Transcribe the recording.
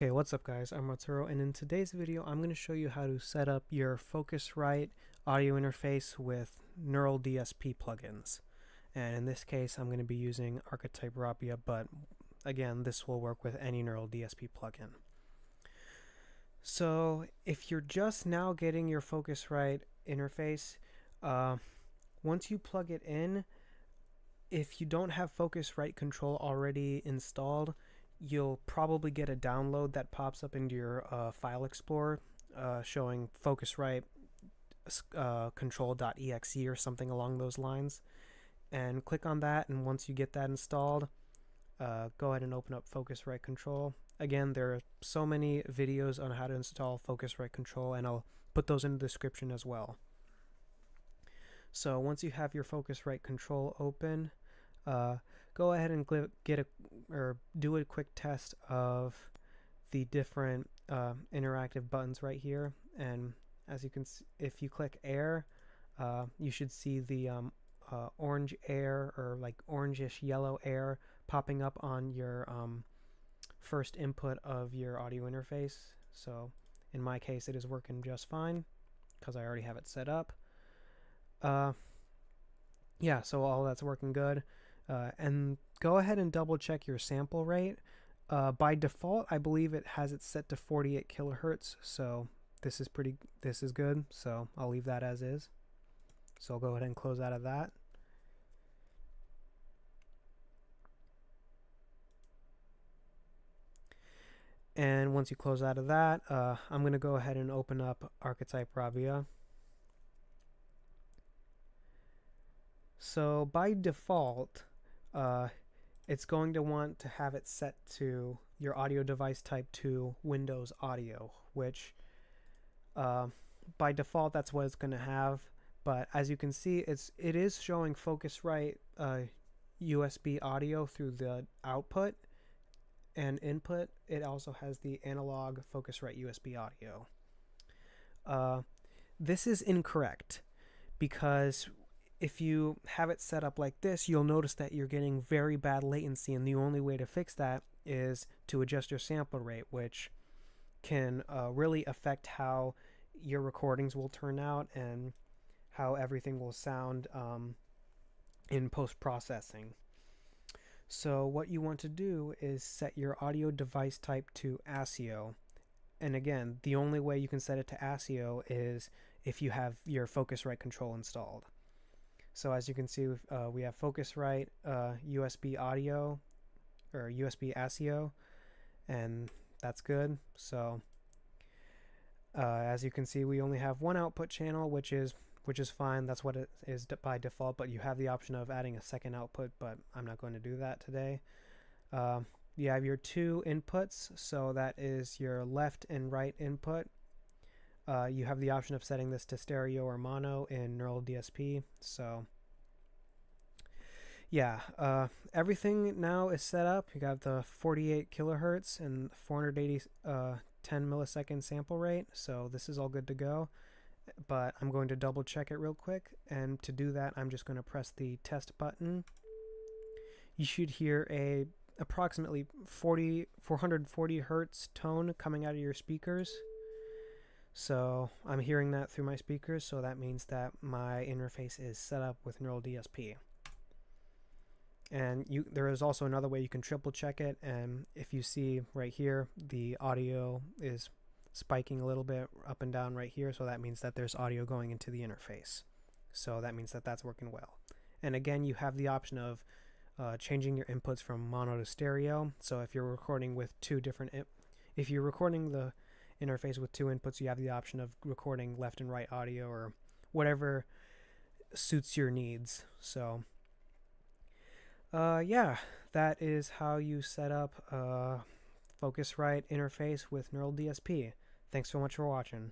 Hey, what's up guys, I'm Arturo, and in today's video I'm going to show you how to set up your Focusrite audio interface with Neural DSP plugins. And in this case I'm going to be using Archetype Rapia, but again this will work with any Neural DSP plugin. So if you're just now getting your Focusrite interface, once you plug it in, if you don't have Focusrite control already installed, you'll probably get a download that pops up into your file explorer showing Focusrite control.exe or something along those lines, and click on that, and once you get that installed, go ahead and open up Focusrite control. Again, there are so many videos on how to install Focusrite control, and I'll put those in the description as well. So once you have your Focusrite control open, go ahead and do a quick test of the different interactive buttons right here. And as you can see, if you click air, you should see the orange air, or like orangish yellow air, popping up on your first input of your audio interface. So in my case it is working just fine because I already have it set up. Yeah, so all that's working good. And go ahead and double check your sample rate. By default, I believe it has it set to 48 kilohertz. So this is good. So I'll leave that as is. So I'll go ahead and close out of that. And once you close out of that, I'm going to go ahead and open up Archetype Rabea. So by default, it's going to want to have it set to your audio device type to Windows Audio, which by default that's what it's going to have. But as you can see, it is showing Focusrite USB audio through the output and input. It also has the analog Focusrite USB audio. This is incorrect, because if you have it set up like this, you'll notice that you're getting very bad latency, and the only way to fix that is to adjust your sample rate, which can really affect how your recordings will turn out and how everything will sound in post-processing. So what you want to do is set your audio device type to ASIO. And again, the only way you can set it to ASIO is if you have your Focusrite control installed. So as you can see, we have Focusrite USB audio, or USB ASIO, and that's good. So as you can see, we only have one output channel, which is fine. That's what it is by default, but you have the option of adding a second output, but I'm not going to do that today. You have your two inputs, so that is your left and right input. You have the option of setting this to stereo or mono in Neural DSP. So yeah, everything now is set up. You got the 48 kilohertz and 480 10 millisecond sample rate. So this is all good to go, but I'm going to double check it real quick. And to do that, I'm just going to press the test button. You should hear a approximately 440 hertz tone coming out of your speakers. So I'm hearing that through my speakers, so that means that my interface is set up with Neural DSP. And there is also another way you can triple check it, and if you see right here, the audio is spiking a little bit up and down right here, so that means that there's audio going into the interface. So that means that that's working well. And again, you have the option of changing your inputs from mono to stereo. So if you're recording with two different, if you're recording the interface with two inputs, you have the option of recording left and right audio, or whatever suits your needs. So yeah, that is how you set up a Focusrite interface with Neural DSP. Thanks so much for watching.